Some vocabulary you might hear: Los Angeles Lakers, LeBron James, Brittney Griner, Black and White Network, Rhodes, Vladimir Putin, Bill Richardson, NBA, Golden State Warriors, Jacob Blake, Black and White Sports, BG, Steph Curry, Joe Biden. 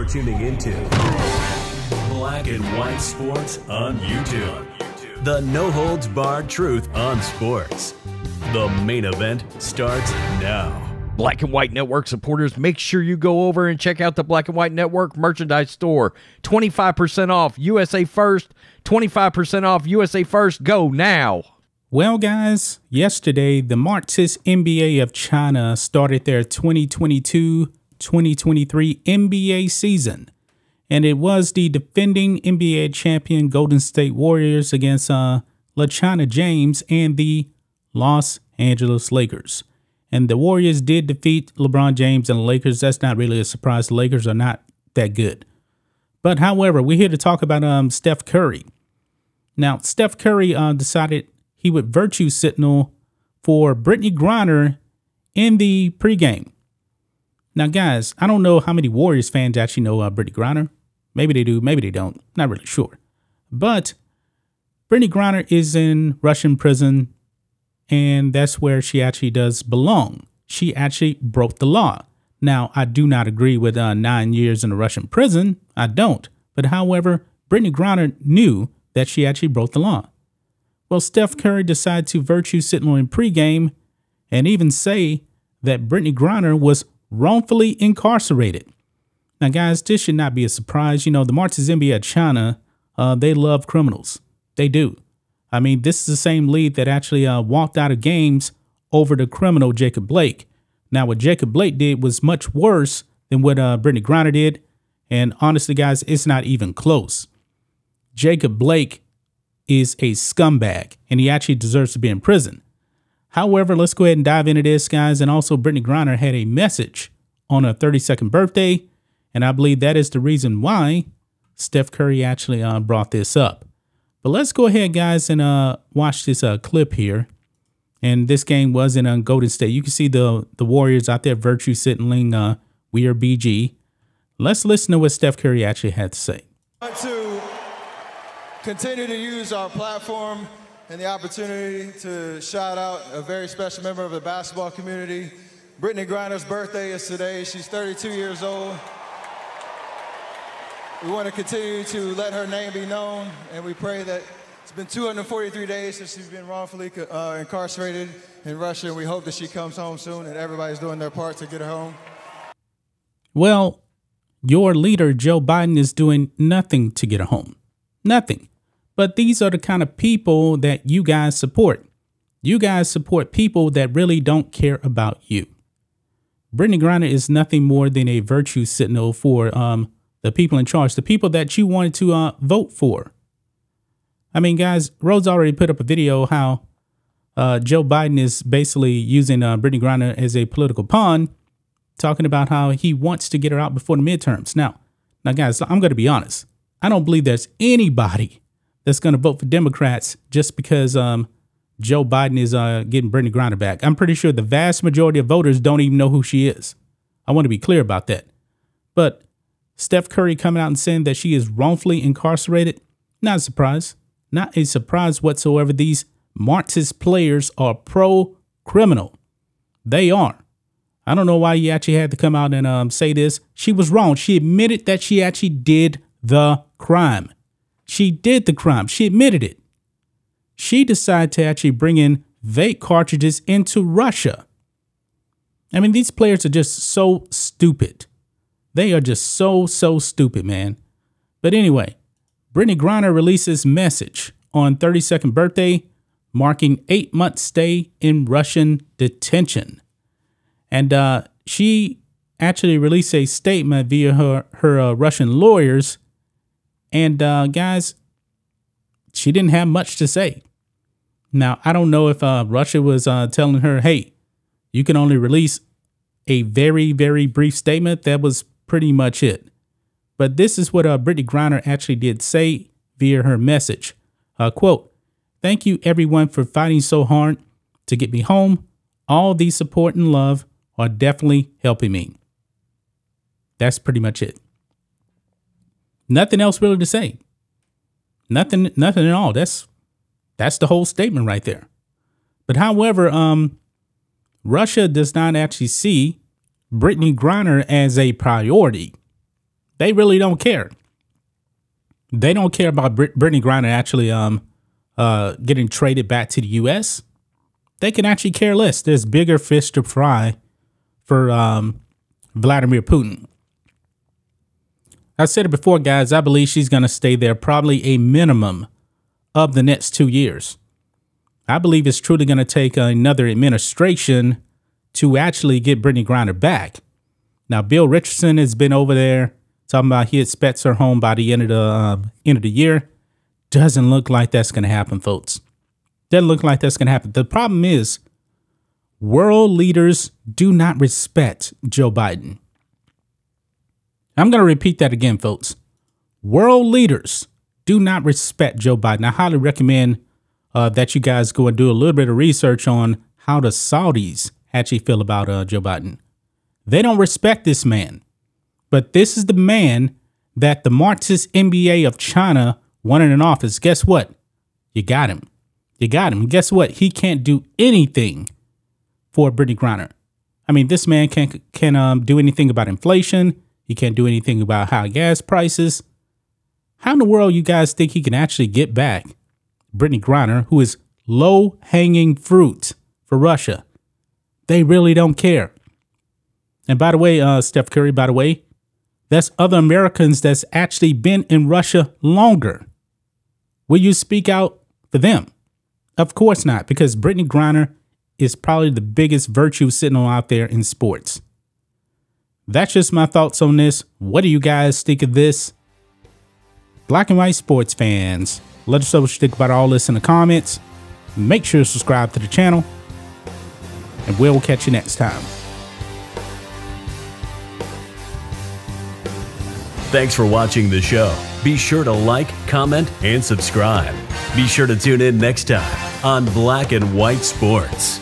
You're tuning into Black and White Sports on YouTube. The no-holds-barred truth on sports. The main event starts now. Black and White Network supporters, make sure you go over and check out the Black and White Network merchandise store. 25% off USA First. 25% off USA First. Go now. Well, guys, yesterday, the Marxist NBA of China started their 2022-2023 NBA season. And it was the defending NBA champion Golden State Warriors against LeBron James and the Los Angeles Lakers. And the Warriors did defeat LeBron James and the Lakers. That's not really a surprise. The Lakers are not that good. But however, we're here to talk about Steph Curry. Now, Steph Curry decided he would virtue signal for Brittney Griner in the pregame. Now, guys, I don't know how many Warriors fans actually know Brittney Griner. Maybe they do. Maybe they don't. Not really sure. But Brittney Griner is in Russian prison, and that's where she actually does belong. She actually broke the law. Now, I do not agree with 9 years in a Russian prison. I don't. But however, Brittney Griner knew that she actually broke the law. Well, Steph Curry decided to virtue signal in pregame and even say that Brittney Griner was wrongfully incarcerated. Now, guys, this should not be a surprise. You know, the Marxist NBA of China, they love criminals. They do. I mean, this is the same league that actually walked out of games over the criminal Jacob Blake. Now, what Jacob Blake did was much worse than what Brittney Griner did. And honestly, guys, it's not even close. Jacob Blake is a scumbag, and he actually deserves to be in prison. However, let's go ahead and dive into this, guys. And also, Brittney Griner had a message on her 32nd birthday, and I believe that is the reason why Steph Curry actually brought this up. But let's go ahead, guys, and watch this clip here. And this game was in Golden State. You can see the Warriors out there virtue signaling, we are BG. Let's listen to what Steph Curry actually had to say. Continue to use our platform and the opportunity to shout out a very special member of the basketball community. Brittney Griner's birthday is today. She's 32 years old. We want to continue to let her name be known, and we pray that it's been 243 days since she's been wrongfully incarcerated in Russia, and we hope that she comes home soon and everybody's doing their part to get her home. Well, your leader, Joe Biden, is doing nothing to get her home. Nothing. But these are the kind of people that you guys support. You guys support people that really don't care about you. Brittney Griner is nothing more than a virtue signal for the people in charge, the people that you wanted to vote for. I mean, guys, Rhodes already put up a video how Joe Biden is basically using Brittney Griner as a political pawn, talking about how he wants to get her out before the midterms. Now, guys, I'm going to be honest. I don't believe there's anybody that's going to vote for Democrats just because Joe Biden is getting Brittney Griner back. I'm pretty sure the vast majority of voters don't even know who she is. I want to be clear about that. But Steph Curry coming out and saying that she is wrongfully incarcerated, not a surprise. Not a surprise whatsoever. These Marxist players are pro-criminal. They are. I don't know why you actually had to come out and say this. She was wrong. She admitted that she actually did the crime. She did the crime. She admitted it. She decided to actually bring in vape cartridges into Russia. I mean, these players are just so stupid. They are just so stupid, man. But anyway, Brittney Griner releases message on 32nd birthday, marking 8-month stay in Russian detention. And she actually released a statement via her Russian lawyers. And guys, she didn't have much to say. Now, I don't know if Russia was telling her, hey, you can only release a very, very brief statement. That was pretty much it. But this is what Brittney Griner actually did say via her message. Quote, thank you, everyone, for fighting so hard to get me home. All the support and love are definitely helping me. That's pretty much it. Nothing else really to say. Nothing at all. That's the whole statement right there. But however, Russia does not actually see Brittney Griner as a priority. They really don't care. They don't care about Brittney Griner actually getting traded back to the U.S. They can actually care less. There's bigger fish to fry for Vladimir Putin. I said it before, guys. I believe she's going to stay there probably a minimum of the next 2 years. I believe it's truly going to take another administration to actually get Brittney Griner back. Now, Bill Richardson has been over there talking about he expects her home by the end of the year. Doesn't look like that's going to happen, folks. Doesn't look like that's going to happen. The problem is world leaders do not respect Joe Biden. I'm going to repeat that again, folks. World leaders do not respect Joe Biden. I highly recommend that you guys go and do a little bit of research on how the Saudis actually feel about Joe Biden. They don't respect this man. But this is the man that the Marxist NBA of China wanted in office. Guess what? You got him. You got him. And guess what? He can't do anything for Brittney Griner. I mean, this man can't do anything about inflation. He can't do anything about high gas prices. How in the world you guys think he can actually get back Brittney Griner, who is low-hanging fruit for Russia? They really don't care. And by the way, Steph Curry, by the way, that's other Americans that's actually been in Russia longer. Will you speak out for them? Of course not, because Brittney Griner is probably the biggest virtue sitting on out there in sports. That's just my thoughts on this. What do you guys think of this? Black and White Sports fans, let us know what you think about all this in the comments. Make sure to subscribe to the channel, and we'll catch you next time. Thanks for watching the show. Be sure to like, comment, and subscribe. Be sure to tune in next time on Black and White Sports.